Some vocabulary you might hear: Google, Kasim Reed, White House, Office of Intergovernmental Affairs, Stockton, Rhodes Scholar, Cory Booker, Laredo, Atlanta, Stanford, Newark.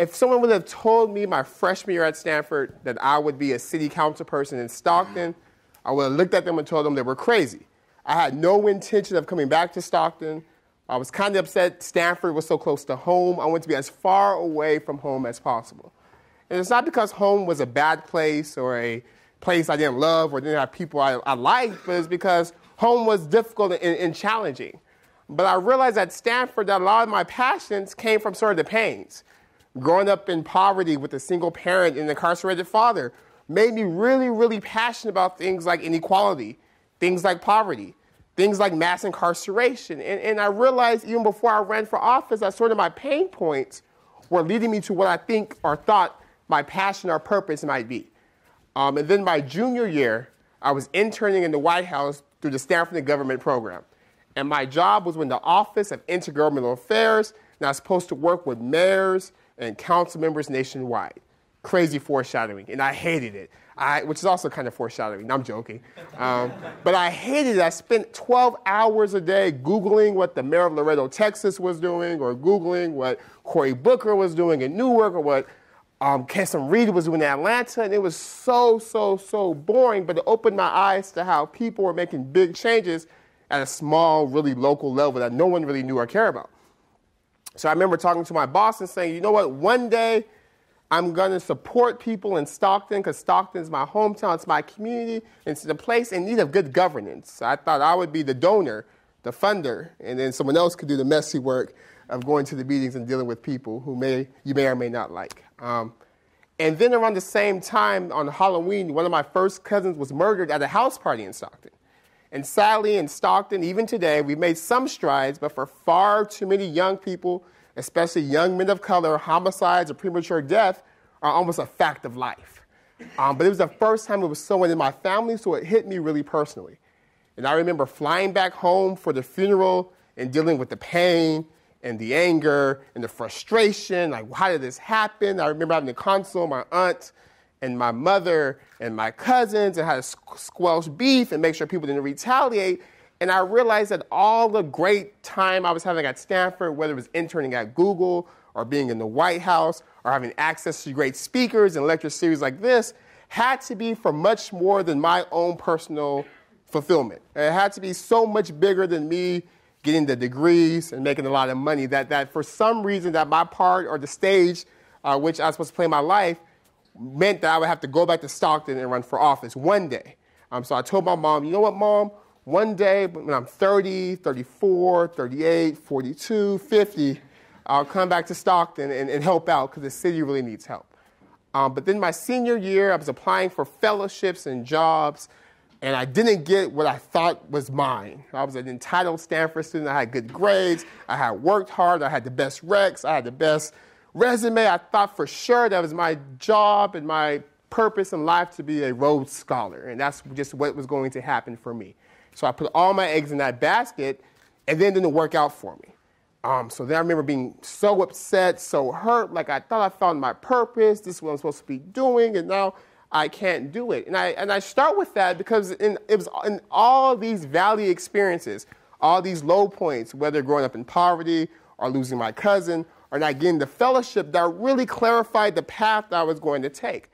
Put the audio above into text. If someone would have told me my freshman year at Stanford that I would be a city council person in Stockton, I would have looked at them and told them they were crazy. I had no intention of coming back to Stockton. I was kind of upset Stanford was so close to home. I wanted to be as far away from home as possible. And it's not because home was a bad place or a place I didn't love or didn't have people I liked, but it's because home was difficult and challenging. But I realized at Stanford that a lot of my passions came from sort of the pains. Growing up in poverty with a single parent and an incarcerated father made me really, really passionate about things like inequality, things like poverty, things like mass incarceration. And I realized even before I ran for office that sort of my pain points were leading me to what I think or thought my passion or purpose might be. And then my junior year, I was interning in the White House through the Stanford Government Program. And my job was with the Office of Intergovernmental Affairs, and I was supposed to work with mayors and council members nationwide. Crazy foreshadowing, and I hated it, which is also kind of foreshadowing. I'm joking. But I hated it. I spent 12 hours a day Googling what the mayor of Laredo, Texas was doing, or Googling what Cory Booker was doing in Newark, or what Kasim Reed was doing in Atlanta, and it was so boring, but it opened my eyes to how people were making big changes at a small, really local level that no one really knew or cared about. So I remember talking to my boss and saying, you know what, one day I'm going to support people in Stockton because Stockton is my hometown, it's my community, it's the place in need of good governance. So I thought I would be the donor, the funder, and then someone else could do the messy work of going to the meetings and dealing with people who you may or may not like. And then around the same time on Halloween, one of my first cousins was murdered at a house party in Stockton. And sadly, in Stockton, even today, we've made some strides, but for far too many young people, especially young men of color, homicides or premature death are almost a fact of life. But it was the first time it was someone in my family, so it hit me really personally. And I remember flying back home for the funeral and dealing with the pain and the anger and the frustration, like, how did this happen? I remember having to console my aunt and my mother and my cousins and how to squelch beef and make sure people didn't retaliate. And I realized that all the great time I was having at Stanford, whether it was interning at Google or being in the White House or having access to great speakers and lecture series like this, had to be for much more than my own personal fulfillment. It had to be so much bigger than me getting the degrees and making a lot of money, that for some reason that my part or the stage which I was supposed to play in my life meant that I would have to go back to Stockton and run for office one day. So I told my mom, you know what, Mom? One day, when I'm 30, 34, 38, 42, 50, I'll come back to Stockton and help out because the city really needs help. But then my senior year, I was applying for fellowships and jobs, and I didn't get what I thought was mine. I was an entitled Stanford student. I had good grades. I had worked hard. I had the best recs. I had the best resume. I thought for sure that was my job and my purpose in life to be a Rhodes Scholar, and that's just what was going to happen for me. So I put all my eggs in that basket, and then it didn't work out for me. So then I remember being so upset, so hurt, like I thought I found my purpose, this is what I'm supposed to be doing, and now I can't do it. And I start with that because it was in all these valley experiences, all these low points, whether growing up in poverty or losing my cousin, or not getting the fellowship, that really clarified the path that I was going to take.